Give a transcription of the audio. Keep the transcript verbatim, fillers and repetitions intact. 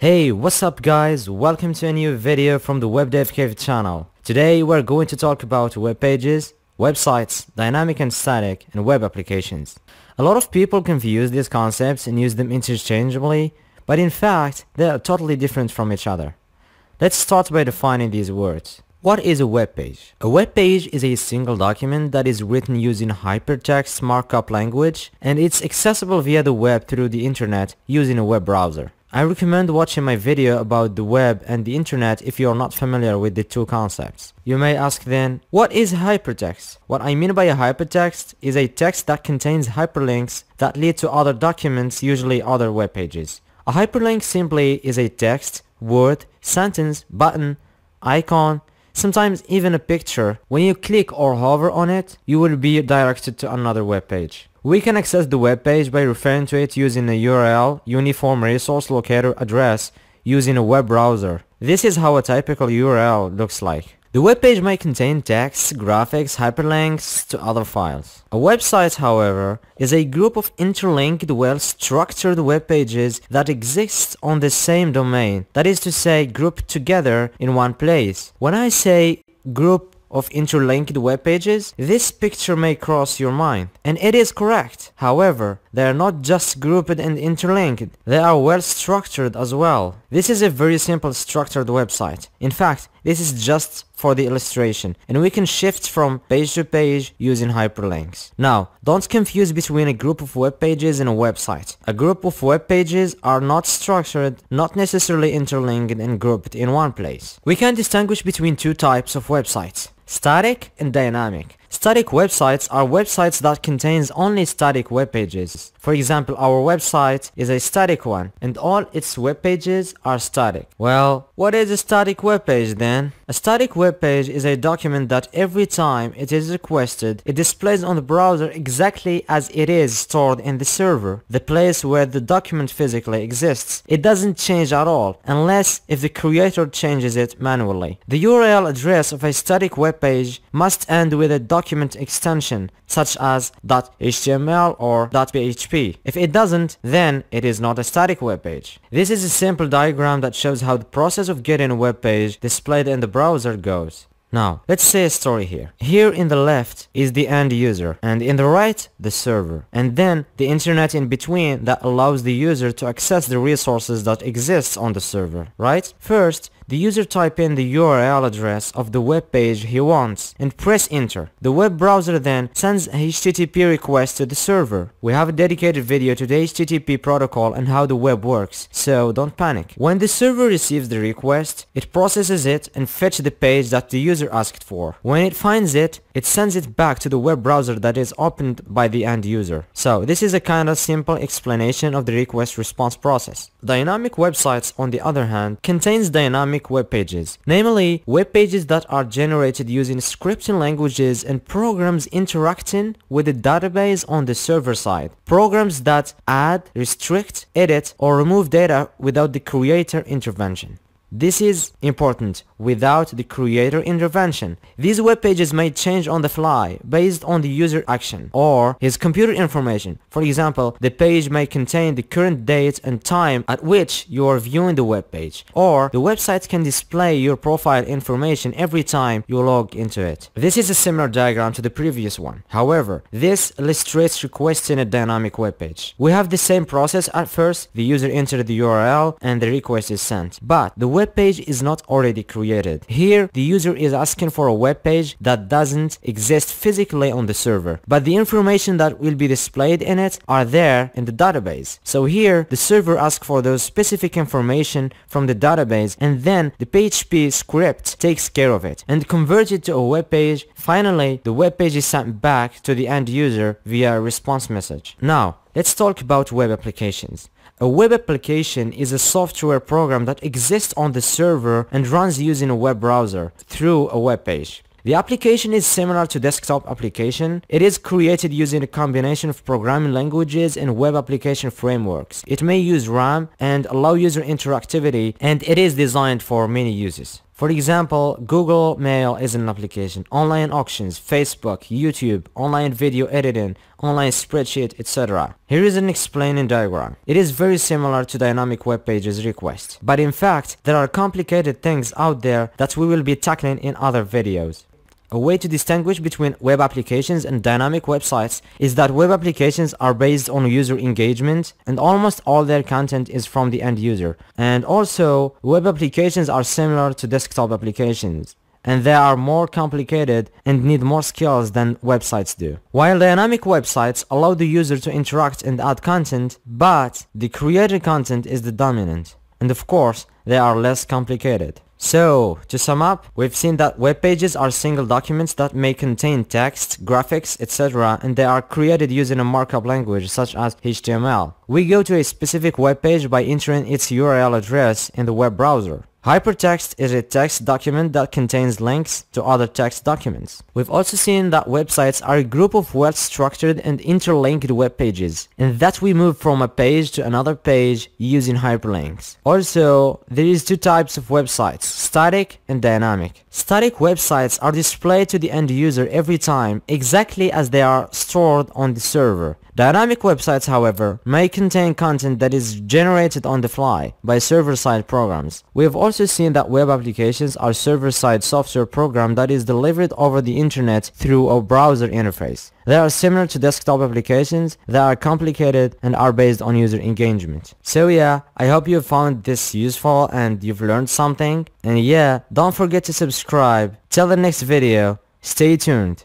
Hey, what's up guys, welcome to a new video from the WebDevCave channel. Today we're going to talk about web pages, websites, dynamic and static, and web applications. A lot of people confuse these concepts and use them interchangeably, but in fact they are totally different from each other. Let's start by defining these words. What is a web page? A web page is a single document that is written using hypertext markup language, and it's accessible via the web through the internet using a web browser. I recommend watching my video about the web and the internet if you are not familiar with the two concepts. You may ask then, what is hypertext? What I mean by a hypertext is a text that contains hyperlinks that lead to other documents, usually other web pages. A hyperlink simply is a text, word, sentence, button, icon, sometimes even a picture. When you click or hover on it, you will be directed to another web page. We can access the web page by referring to it using a U R L, Uniform Resource Locator address, using a web browser. This is how a typical U R L looks like. The web page might contain text, graphics, hyperlinks to other files. A website, however, is a group of interlinked, well-structured web pages that exist on the same domain, that is to say, grouped together in one place. When I say group of interlinked web pages, this picture may cross your mind, and it is correct. However, they are not just grouped and interlinked, they are well structured as well. This is a very simple structured website. In fact, this is just for the illustration, and we can shift from page to page using hyperlinks. Now, don't confuse between a group of web pages and a website. A group of web pages are not structured, not necessarily interlinked and grouped in one place. We can distinguish between two types of websites: static and dynamic. Static websites are websites that contains only static web pages. For example, our website is a static one, and all its web pages are static. Well, what is a static web page then? A static web page is a document that every time it is requested, it displays on the browser exactly as it is stored in the server, the place where the document physically exists. It doesn't change at all, unless if the creator changes it manually. The U R L address of a static web page must end with a document document extension such as .html or .php. If it doesn't, then it is not a static web page. This is a simple diagram that shows how the process of getting a web page displayed in the browser goes. Now, let's say a story here. Here in the left is the end user, and in the right, the server, and then the internet in between that allows the user to access the resources that exist on the server, right? First, the user type in the U R L address of the web page he wants and press enter. The web browser then sends a H T T P request to the server. We have a dedicated video to the H T T P protocol and how the web works, so don't panic. When the server receives the request, it processes it and fetches the page that the user asked for. When it finds it, it sends it back to the web browser that is opened by the end user. So this is a kind of simple explanation of the request response process. Dynamic websites, on the other hand, contains dynamic web pages, namely web pages that are generated using scripting languages and programs interacting with the database on the server side. Programs that add, restrict, edit, or remove data without the creator intervention. This is important, without the creator intervention. These web pages may change on the fly based on the user action or his computer information. For example, the page may contain the current date and time at which you are viewing the web page, or the website can display your profile information every time you log into it. This is a similar diagram to the previous one. However, this illustrates requesting a dynamic web page. We have the same process at first. The user enters the U R L and the request is sent, but the web web page is not already created. Here, the user is asking for a web page that doesn't exist physically on the server, but the information that will be displayed in it are there in the database. So here, the server asks for those specific information from the database, and then the P H P script takes care of it and converts it to a web page. Finally, the web page is sent back to the end user via a response message. Now, let's talk about web applications. A web application is a software program that exists on the server and runs using a web browser through a web page. The application is similar to desktop application. It is created using a combination of programming languages and web application frameworks. It may use RAM and allow user interactivity, and it is designed for many uses. For example, Google Mail is an application, online auctions, Facebook, YouTube, online video editing, online spreadsheet, et cetera. Here is an explaining diagram. It is very similar to dynamic web pages request, but in fact, there are complicated things out there that we will be tackling in other videos. A way to distinguish between web applications and dynamic websites is that web applications are based on user engagement and almost all their content is from the end user. And also, web applications are similar to desktop applications, and they are more complicated and need more skills than websites do. While dynamic websites allow the user to interact and add content, but the created content is the dominant, and of course, they are less complicated. So, to sum up, we've seen that web pages are single documents that may contain text, graphics, et cetera, and they are created using a markup language such as H T M L. We go to a specific web page by entering its U R L address in the web browser. Hypertext is a text document that contains links to other text documents. We've also seen that websites are a group of well-structured and interlinked web pages, and that we move from a page to another page using hyperlinks. Also, there is two types of websites, static and dynamic. Static websites are displayed to the end user every time, exactly as they are stored on the server. Dynamic websites, however, may contain content that is generated on the fly by server-side programs. We have also seen that web applications are server-side software program that is delivered over the internet through a browser interface. They are similar to desktop applications that are complicated and are based on user engagement. So yeah, I hope you found this useful and you've learned something. And yeah, don't forget to subscribe. Till the next video, stay tuned.